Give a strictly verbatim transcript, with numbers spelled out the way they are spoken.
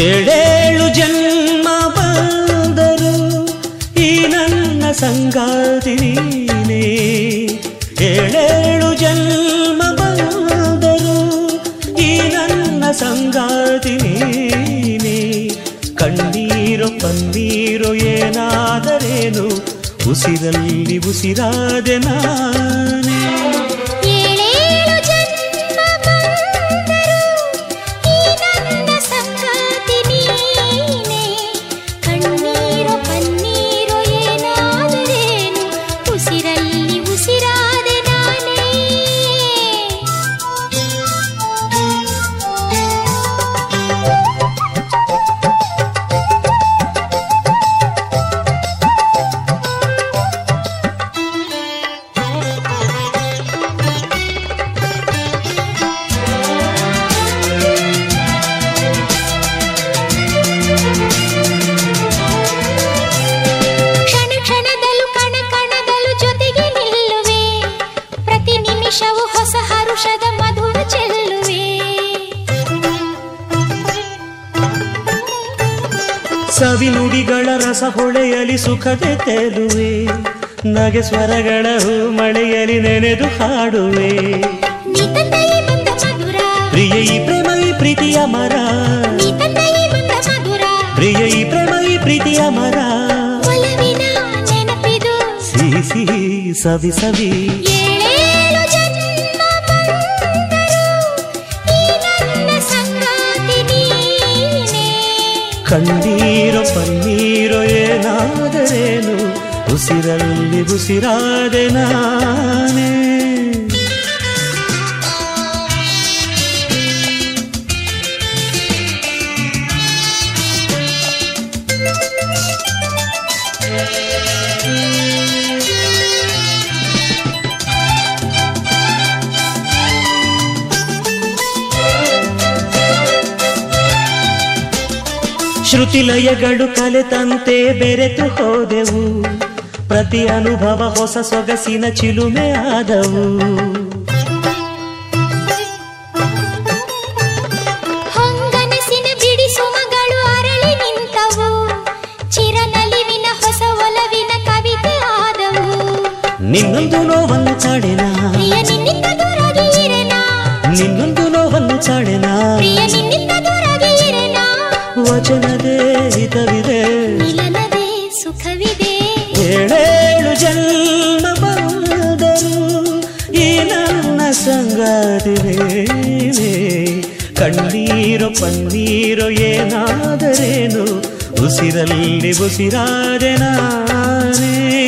ಏಳೇಳು ಜನ್ಮ ಬಂದರು ಈ ನನ್ನ ಸಂಗಾತಿ ನೀನೇ. ಏಳೇಳು ಜನ್ಮ ಬಂದರು ಈ ನನ್ನ ಸಂಗಾತಿ ನೀನೇ. ಕಣ್ಣೀರೋ ಪನ್ನೀರೋ ಏನಾದರೇನು ಉಸಿರಲ್ಲಿ ಉಸಿರಾದೆ ನಾನೇ. ಸವಿನುಡಿಗಳ ರಸ ಹೊಳೆಯಲಿ ಸುಖದೆ ತೇಲುವೆ, ನಗೆ ಸ್ವರಗಳ ಹೂ ಮಳೆಯಲಿ ನೆನೆದು ಹಾಡುವೆ. ಪ್ರಿಯ ಈ ಪ್ರೇಮ ಈ ಪ್ರೀತಿಯ ಮರ, ಪ್ರಿಯ ಈ ಪ್ರೇಮ ಈ ಪ್ರೀತಿಯ ಮರ, ಸಿಹಿ ಸಿಹಿ ಸವಿ ಸವಿ. ಕಣ್ಣೀರೋ ಪನ್ನೀರೋ ಏನಾದರೇನು ಉಸಿರಲ್ಲಿ ಉಸಿರಾದೆ ನಾನೇ. ಶ್ರುತಿಲಯಗಳು ಕಲೆತಂತೆ ಬೆರೆತು ಹೋದೆವು, ಪ್ರತಿ ಅನುಭವ ಹೊಸ ಸೊಗಸಿನ ಚಿಲುಮೆ ಆದವು. ಹೊಂಗನಸಿನ ಬಿಡಿಸುಮಗಳು ಅರಳಿ ನಿಂತವು, ಚಿರನಲಿವಿನ ಹೊಸ ಒಲವಿನ ಕವಿತೆ ಆದವು. ನಿನ್ನೊಂದು ನೋವನ್ನು ಚಾಡೆನ, ನಿನ್ನೊಂದು ನೋವನ್ನು ಚಾಡೆನ, ವಚನದೇ ಹಿತವಿದೆ ಮಿಲನದೇ ಸುಖವಿದೆ. ಏಳೇಳು ಜನ್ಮ ಬಂದರು ಈ ನನ್ನ ಸಂಗಾತಿನೇ. ಕಣ್ಣೀರೋ ಪನ್ನೀರೋ ಏನಾದರೇನು ಉಸಿರಲ್ಲಿ ಉಸಿರಾದೆ ನಾನೇ.